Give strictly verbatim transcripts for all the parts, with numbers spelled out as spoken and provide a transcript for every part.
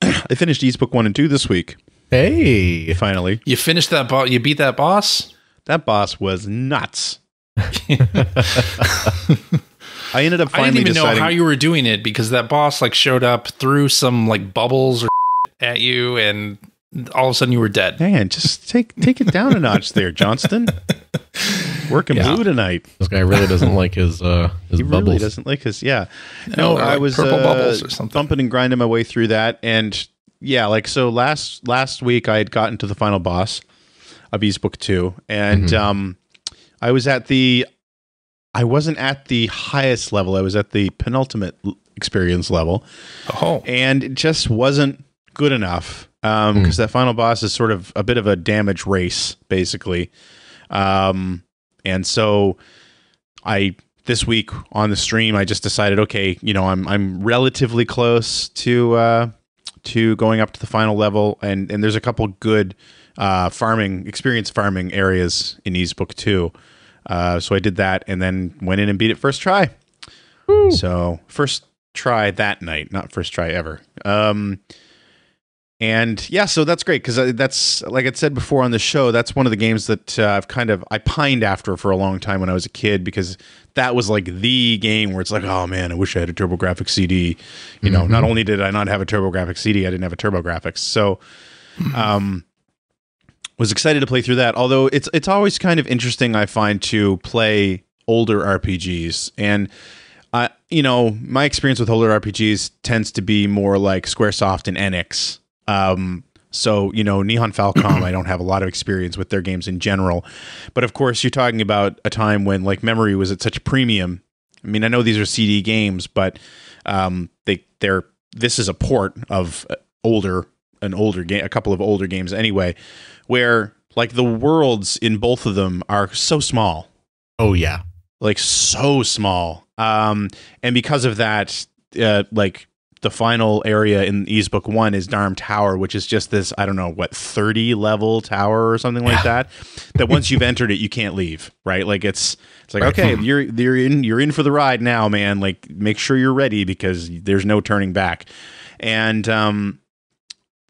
I finished Ys Book one and two this week. Hey. Finally. You finished that boss? You beat that boss? That boss was nuts. I ended up finally I didn't even deciding know how you were doing it, because that boss like showed up, threw some like bubbles or at you, and all of a sudden you were dead. Man, just take take it down a notch there, Johnston. Working yeah. blue tonight. This guy really doesn't like his uh his he bubbles. Really doesn't like his yeah. No, no I like was purple uh, bubbles or something. Thumping and grinding my way through that, and yeah, like so last last week I had gotten to the final boss of Ys Book two, and mm-hmm. um I was at the I wasn't at the highest level. I was at the penultimate experience level. Oh. And it just wasn't good enough. Um, because mm. that final boss is sort of a bit of a damage race, basically. Um, and so I, this week on the stream, I just decided, okay, you know, I'm, I'm relatively close to, uh, to going up to the final level. And, and there's a couple good, uh, farming experience, farming areas in Ys Book two. Uh, so I did that and then went in and beat it first try. Woo. So first try that night, not first try ever. Um, and yeah, so that's great. Cause that's, like I said before on the show, that's one of the games that uh, I've kind of, I pined after for a long time when I was a kid, because that was like the game where it's like, oh man, I wish I had a TurboGrafx C D. You know, mm-hmm. not only did I not have a TurboGrafx C D, I didn't have a TurboGrafx. So, um, was excited to play through that. Although it's, it's always kind of interesting, I find, to play older R P Gs. And, uh, you know, my experience with older R P Gs tends to be more like Squaresoft and Enix. Um, so, you know, Nihon Falcom, I don't have a lot of experience with their games in general. But, of course, you're talking about a time when, like, memory was at such a premium. I mean, I know these are C D games, but um, they, they're this is a port of older an older game, a couple of older games anyway, where like the worlds in both of them are so small. Oh yeah. Like so small. Um, and because of that, uh, like the final area in Ys Book one is Darm Tower, which is just this, I don't know what, thirty level tower or something like that, that once you've entered it, you can't leave. Right. Like it's, it's like, right. okay, you're, you're in, you're in for the ride now, man. Like make sure you're ready because there's no turning back. And, um,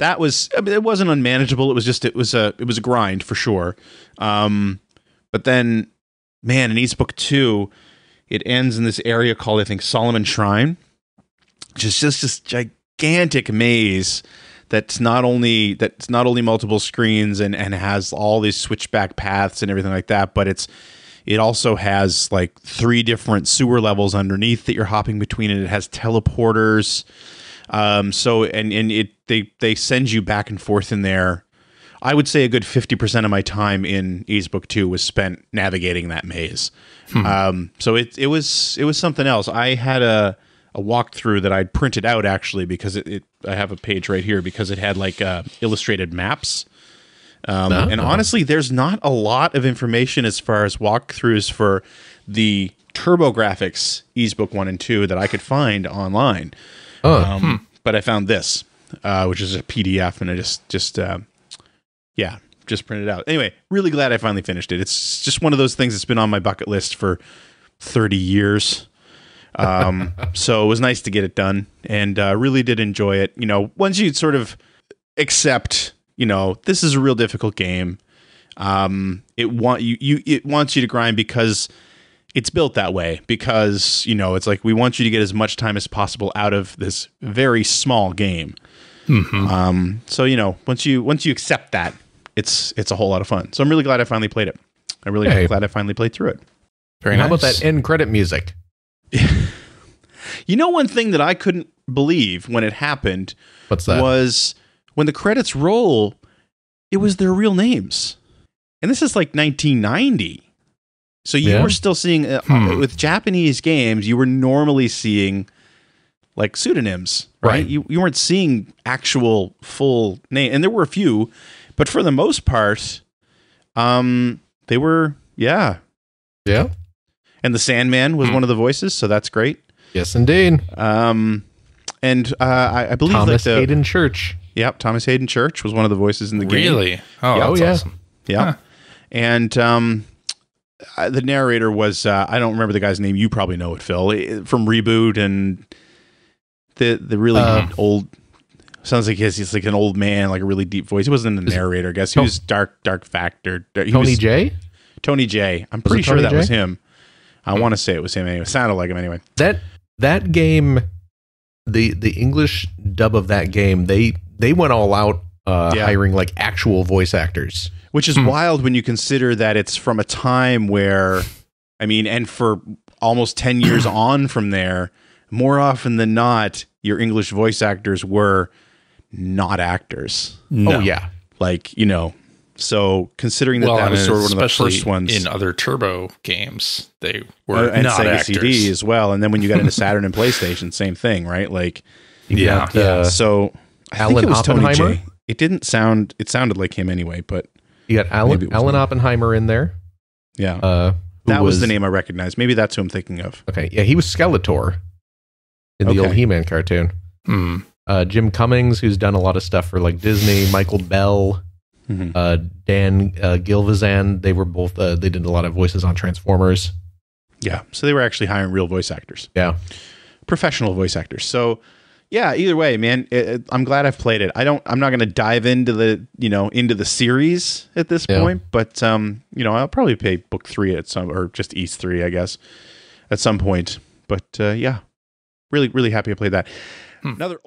that was, I mean, it wasn't unmanageable. It was just, it was a, it was a grind for sure. Um, but then, man, in Ys Book two, it ends in this area called, I think, Solomon Shrine, which is just this gigantic maze that's not only, that's not only multiple screens and, and has all these switchback paths and everything like that, but it's, it also has like three different sewer levels underneath that you're hopping between, and it has teleporters. Um, so, and, and it, they, they send you back and forth in there. I would say a good fifty percent of my time in Ys Book two was spent navigating that maze. Hmm. Um, so it, it was, it was something else. I had a, a walkthrough that I'd printed out actually, because it, it I have a page right here, because it had like, uh, illustrated maps. Um, oh. and honestly, there's not a lot of information as far as walkthroughs for the TurboGrafx Ys Book one and two that I could find online. Oh, um, hmm. But I found this, uh, which is a P D F, and I just, just, uh, yeah, just printed it out. Anyway, really glad I finally finished it. It's just one of those things that's been on my bucket list for thirty years. Um, so it was nice to get it done, and uh, really did enjoy it. You know, once you sort of accept, you know, this is a real difficult game. Um, it want you, you, it wants you to grind because it's built that way, because, you know, it's like we want you to get as much time as possible out of this very small game. Mm-hmm. Um, so, you know, once you once you accept that, it's it's a whole lot of fun. So I'm really glad I finally played it. I'm really hey. glad I finally played through it. Very nice. How about that end credit music? You know, one thing that I couldn't believe when it happened What's that? was when the credits roll, it was their real names. And this is like nineteen ninety. So you yeah. were still seeing, uh, hmm. with Japanese games, you were normally seeing like pseudonyms, right? right? You you weren't seeing actual full name. And there were a few, but for the most part, um, they were, yeah. Yeah. And the Sandman was hmm. one of the voices, so that's great. Yes, indeed. Um, and uh, I, I believe Thomas like the, Hayden Church. Yep, Thomas Hayden Church was one of the voices in the really? game. Really? Oh, yeah, that's yeah. awesome. Yeah. Huh. And um, Uh, the narrator was, uh, I don't remember the guy's name. You probably know it, Phil, from Reboot and the the really uh, old Sounds like his, he's like an old man, like a really deep voice. He wasn't the narrator, I guess. He was dark, dark factor. He Tony was, Jay? Tony Jay. I'm pretty sure that Jay? was him. I want to say it was him anyway. It sounded like him anyway. That that game, the the English dub of that game, they they went all out uh, yeah. hiring like actual voice actors. Which is mm. wild when you consider that it's from a time where, I mean, and for almost ten years on from there, more often than not, your English voice actors were not actors. No. Oh, yeah. Like, you know, so considering that well, that was sort of one of the first ones. In other Turbo games, they were uh, and not Sega actors. C D as well. And then when you got into Saturn and PlayStation, same thing, right? Like, yeah. Got, uh, so I Alan think it was Tony Jay. It didn't sound, it sounded like him anyway, but. You got Alan, Alan Oppenheimer in there. Yeah. Uh, that was, was the name I recognized. Maybe that's who I'm thinking of. Okay. Yeah. He was Skeletor in the okay. old He-Man cartoon. Hmm. Uh, Jim Cummings, who's done a lot of stuff for like Disney, Michael Bell, mm-hmm. uh, Dan uh, Gilvazan. They were both, uh, they did a lot of voices on Transformers. Yeah. So they were actually hiring real voice actors. Yeah. Professional voice actors. So yeah, either way, man, it, it, I'm glad I've played it. I don't, I'm not going to dive into the, you know, into the series at this yeah. point, but um, you know, I'll probably play book three at some, or just Ys three, I guess at some point, but uh, yeah, really, really happy I played that. Hmm. Another